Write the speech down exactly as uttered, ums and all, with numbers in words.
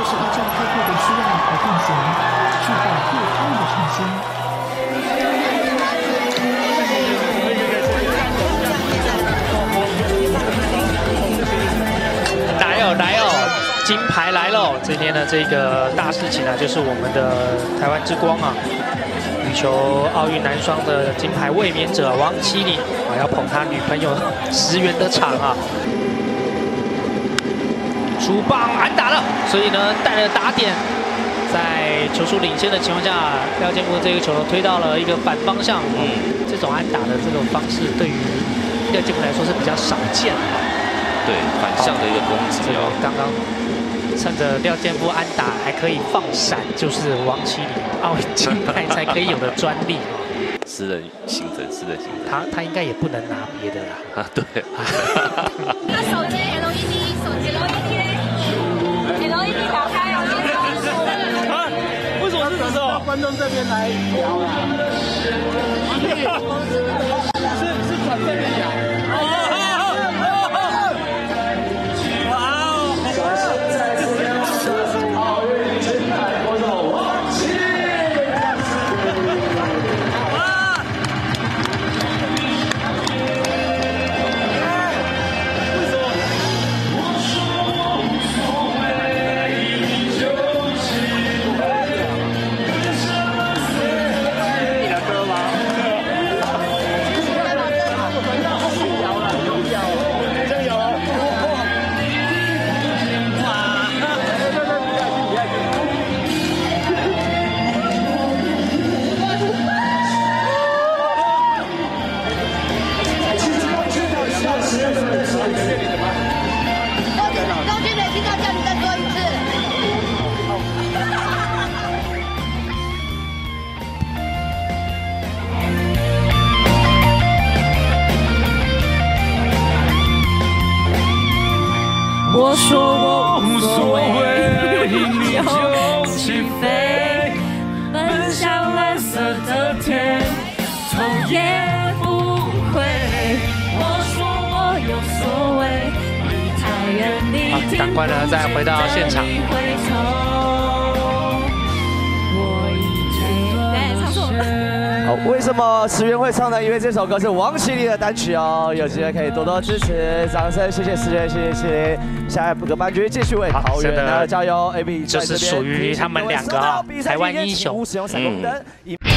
就是依照客户的需要而进行，去保护他们的创新。 来哦，金牌来喽！今天的这个大事情啊，就是我们的台湾之光啊，羽球奥运男双的金牌卫冕者王麒麟，我要捧他女朋友石原的场啊，出棒安打了，所以呢带了打点，在球数领先的情况下，廖健富这个球推到了一个反方向，嗯，这种安打的这种方式对于廖健富来说是比较少见的。 对反向的一个攻击哦，刚刚趁着廖健富安打还可以放闪，就是王麒麟奥运金牌才可以有的专利哦。私人行程，私人行程，他他应该也不能拿别的啦。啊，对。那手机 L E D， 手机 L E D，L E D 打开啊！啊，为什么是这种？到观众这边来聊啊。是是转这边聊。 我说我无所谓，你就起飞，奔向蓝色的天，头也不回。我说我有所谓，离太远你听不见。好，赶快呢，再回到现场。好，为什么石原会唱呢？因为这首歌是王麒麟的单曲哦，有机会可以多多支持，掌声谢谢石原，谢谢石原。 下一个冠军继续为桃园加油 ！A B 就是属于他们两个啊，台湾英雄。嗯。